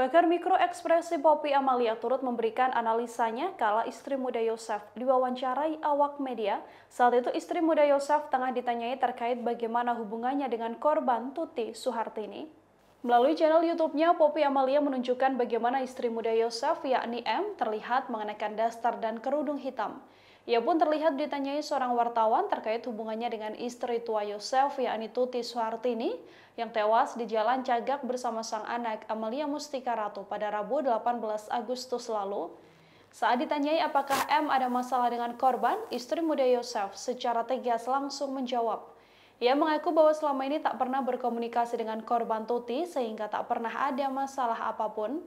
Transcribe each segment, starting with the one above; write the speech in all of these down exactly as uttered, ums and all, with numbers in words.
Pakar mikroekspresi Poppy Amalia turut memberikan analisanya kala istri muda Yosef diwawancarai awak media. Saat itu istri muda Yosef tengah ditanyai terkait bagaimana hubungannya dengan korban Tuti Suhartini. Melalui channel YouTube-nya, Poppy Amalia menunjukkan bagaimana istri muda Yosef yakni M terlihat mengenakan dastar dan kerudung hitam. Ia pun terlihat ditanyai seorang wartawan terkait hubungannya dengan istri tua Yosef yakni Tuti Suhartini yang tewas di Jalan Cagak bersama sang anak Amalia Mustika Ratu pada Rabu delapan belas Agustus lalu. Saat ditanyai apakah M ada masalah dengan korban, istri muda Yosef secara tegas langsung menjawab. Ia mengaku bahwa selama ini tak pernah berkomunikasi dengan korban Tuti sehingga tak pernah ada masalah apapun.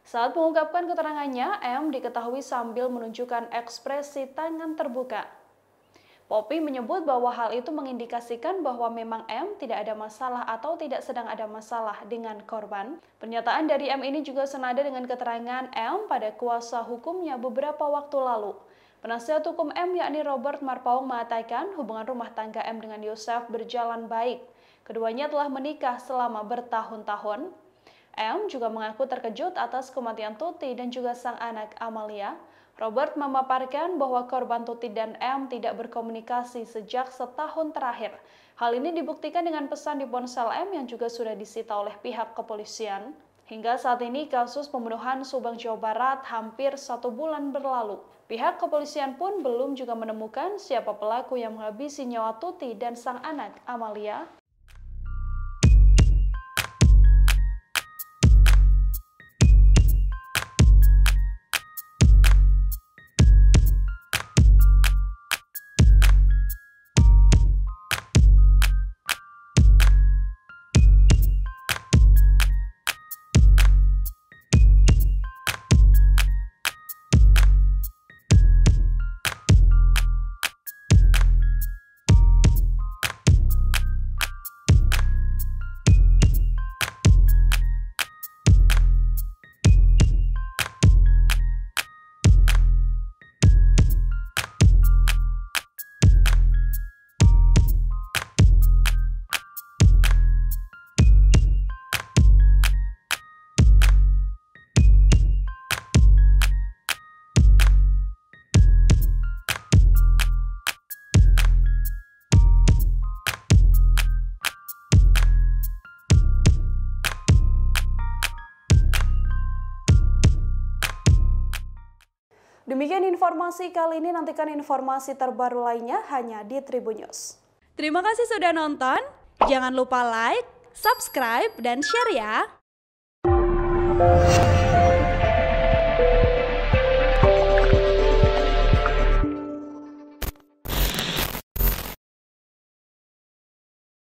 Saat mengungkapkan keterangannya, M diketahui sambil menunjukkan ekspresi tangan terbuka. Poppy menyebut bahwa hal itu mengindikasikan bahwa memang M tidak ada masalah atau tidak sedang ada masalah dengan korban. Pernyataan dari M ini juga senada dengan keterangan M pada kuasa hukumnya beberapa waktu lalu. Penasihat hukum M yakni Robert Marpaung mengatakan hubungan rumah tangga M dengan Yosef berjalan baik. Keduanya telah menikah selama bertahun-tahun. M juga mengaku terkejut atas kematian Tuti dan juga sang anak Amalia. Robert memaparkan bahwa korban Tuti dan M tidak berkomunikasi sejak setahun terakhir. Hal ini dibuktikan dengan pesan di ponsel M yang juga sudah disita oleh pihak kepolisian. Hingga saat ini kasus pembunuhan Subang, Jawa Barat hampir satu bulan berlalu. Pihak kepolisian pun belum juga menemukan siapa pelaku yang menghabisi nyawa Tuti dan sang anak Amalia. Demikian informasi kali ini, nantikan informasi terbaru lainnya hanya di Tribunnews. Terima kasih sudah nonton, jangan lupa like, subscribe, dan share ya!